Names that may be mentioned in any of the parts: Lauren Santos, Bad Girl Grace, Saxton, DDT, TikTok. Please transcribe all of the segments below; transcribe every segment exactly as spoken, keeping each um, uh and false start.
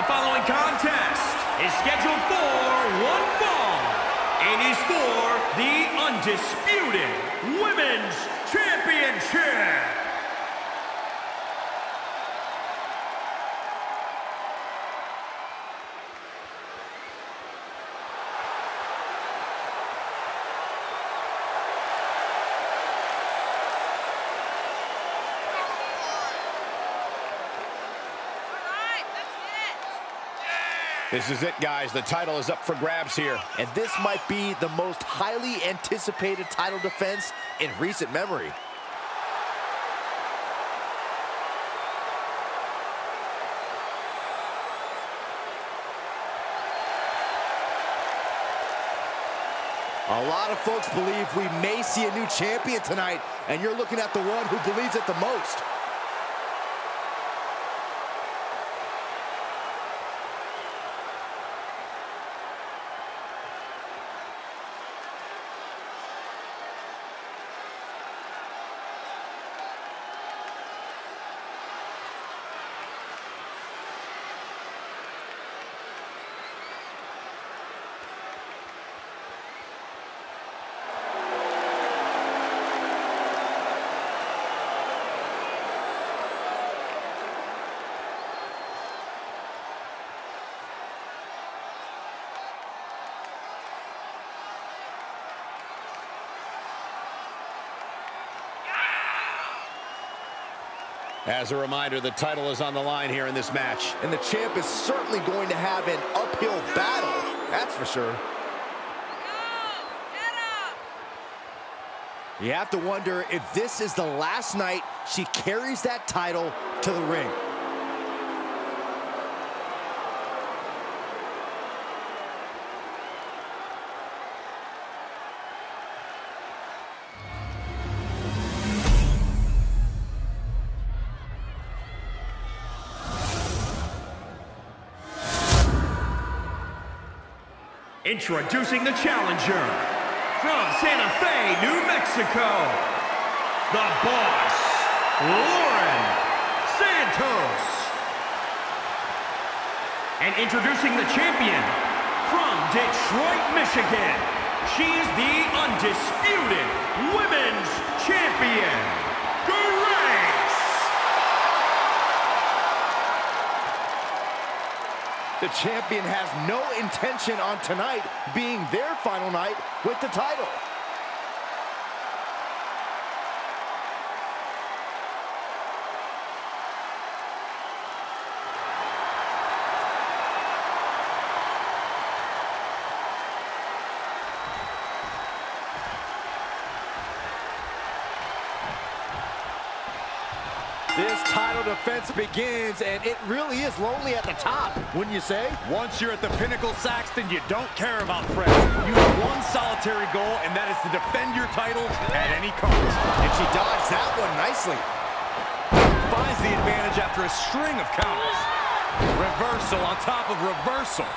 The following contest is scheduled for one fall and is for the Undisputed Women's Championship. This is it, guys. The title is up for grabs here. And this might be the most highly anticipated title defense in recent memory. A lot of folks believe we may see a new champion tonight, and you're looking at the one who believes it the most. As a reminder, the title is on the line here in this match. And the champ is certainly going to have an uphill battle, that's for sure. Go, get up. You have to wonder if this is the last night she carries that title to the ring. Introducing the challenger, from Santa Fe, New Mexico, the Boss, Lauren Santos. And introducing the champion, from Detroit, Michigan, she is the Undisputed Women's Champion, Grace. The champion has no intention on tonight being their final night with the title. This title defense begins, and it really is lonely at the top, wouldn't you say? Once you're at the pinnacle, Saxton, you don't care about friends. You have one solitary goal, and that is to defend your title at any cost. And she dodged that one nicely. Finds the advantage after a string of counters. Reversal on top of reversal.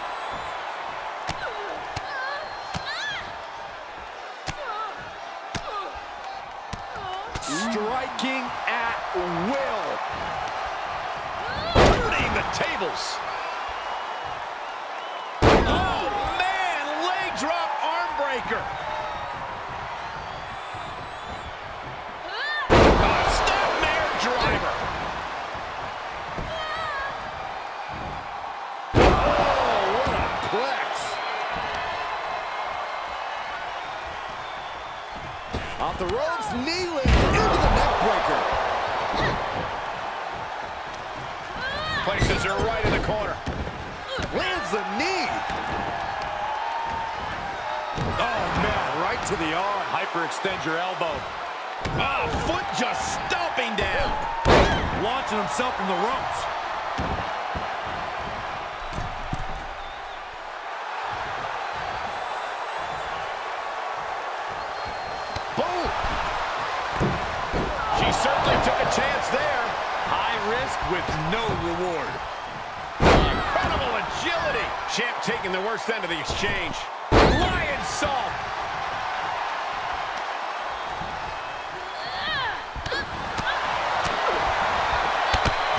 Striking at will. Turning the tables. Oh, man, leg drop arm breaker. A snapmare driver. Oh, what a plex. Off the ropes, knee lift. Places her right in the corner. Lands the knee. Oh, man, right to the arm. Hyperextend your elbow. Oh, foot just stomping down. Launching himself from the ropes. Boom. She certainly took a chance there. High risk with no reward. Incredible agility. Champ taking the worst end of the exchange. Lion salt.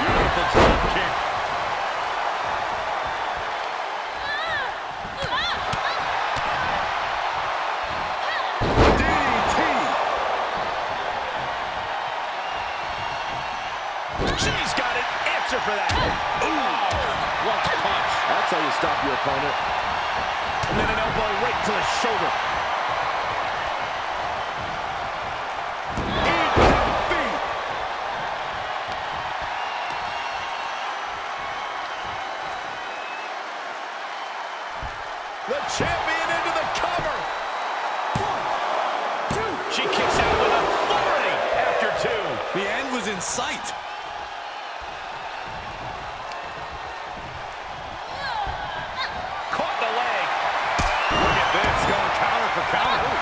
Beautiful drop kick. She's got an answer for that. Ooh, what a punch. That's how you stop your opponent. And then an elbow right to the shoulder. The champion into the cover. One, two. She kicks out with authority after two. The end was in sight. Caught the leg. Look at this, going counter for counter.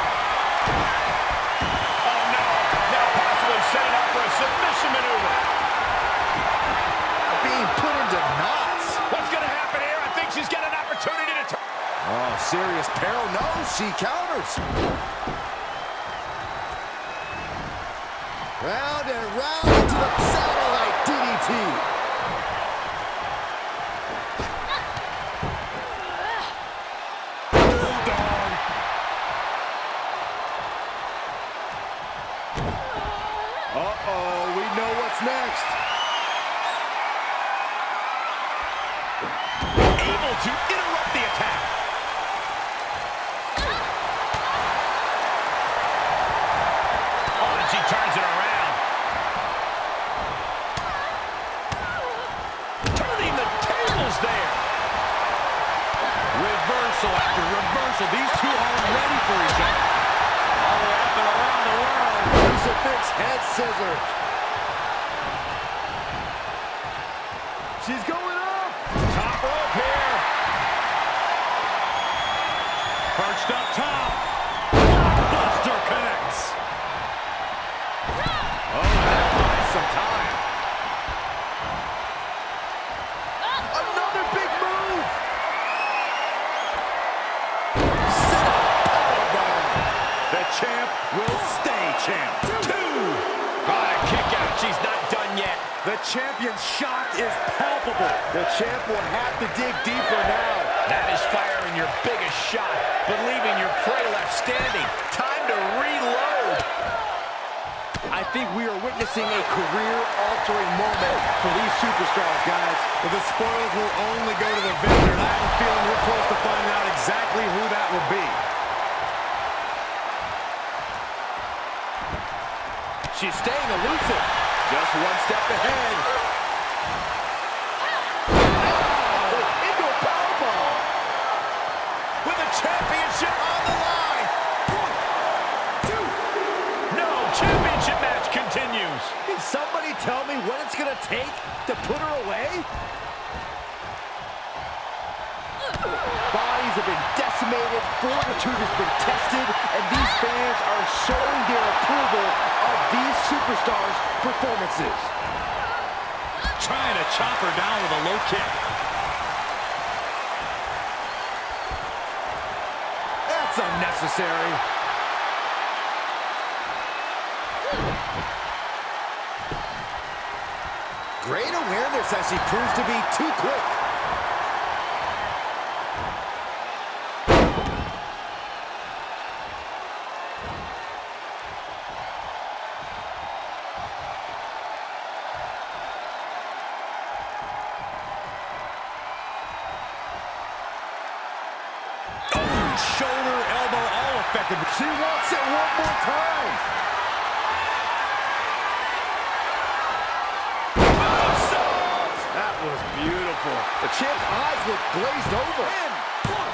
Oh no, now possibly setting up for a submission maneuver. Being put into knots. What's going to happen here? I think she's got an opportunity to turn. Oh, serious peril. No, she counters. Round and round to the satellite D D T. Hold on. Uh-oh, we know what's next. Able to interrupt the attack. She turns it around. Turning the tables there. Reversal after reversal. These two are ready for each other. All up and around the world. Crucifix head scissors. She's going up. Top rope here. Perched up top. Buster connects. Oh, that buys some time. Uh, Another big move. Set up powerbomb. The champ will stay champ. Two. Got a kick out. She's not done yet. The champion's shock is palpable. The champ will have to dig deeper now. That is firing your biggest shot, but leaving your prey left standing. Time to reload. I think we are witnessing a career-altering moment for these superstars, guys. But the spoils will only go to the victor, and I have a feeling we're close to finding out exactly who that will be. She's staying elusive. Just one step ahead. Oh, into a powerbomb. With a championship on the line. One, two. No, champion. Match continues. Can somebody tell me what it's gonna take to put her away? Bodies have been decimated, fortitude has been tested, and these fans are showing their approval of these superstars' performances. Trying to chop her down with a low kick. That's unnecessary. Great awareness as she proves to be too quick. Oh, shoulder, elbow, all affected. She wants it one more time. Beautiful. The champ's eyes look glazed over. And one,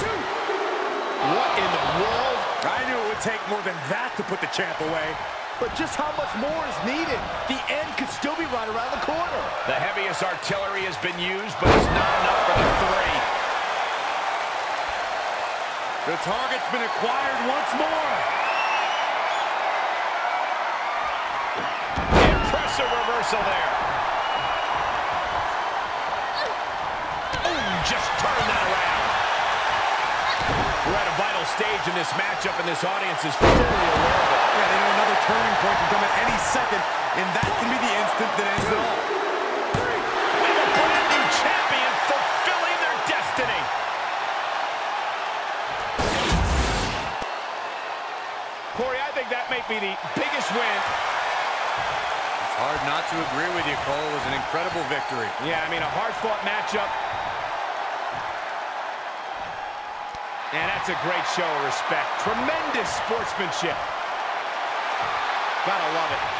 two. What in the world? I knew it would take more than that to put the champ away. But just how much more is needed? The end could still be right around the corner. The heaviest artillery has been used, but it's not enough for the three. The target's been acquired once more. Impressive reversal there. Just turn that around. We're at a vital stage in this matchup, and this audience is fully aware of it. Yeah, they know another turning point can come at any second, and that can be the instant that ends it all. We have a brand new champion fulfilling their destiny. Corey, I think that may be the biggest win. Hard not to agree with you, Cole. It was an incredible victory. Yeah, I mean, a hard-fought matchup. And that's a great show of respect. Tremendous sportsmanship. Gotta love it.